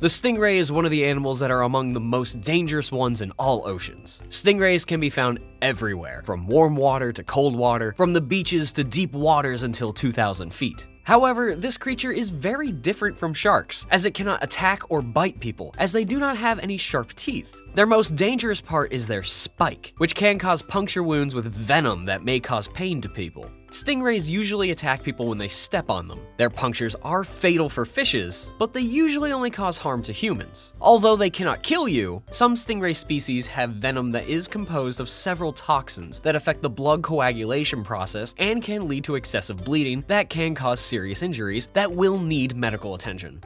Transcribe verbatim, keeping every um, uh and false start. The stingray is one of the animals that are among the most dangerous ones in all oceans. Stingrays can be found everywhere, from warm water to cold water, from the beaches to deep waters until two thousand feet. However, this creature is very different from sharks, as it cannot attack or bite people, as they do not have any sharp teeth. Their most dangerous part is their spike, which can cause puncture wounds with venom that may cause pain to people. Stingrays usually attack people when they step on them. Their punctures are fatal for fishes, but they usually only cause harm to humans. Although they cannot kill you, some stingray species have venom that is composed of several toxins that affect the blood coagulation process and can lead to excessive bleeding that can cause serious injuries that will need medical attention.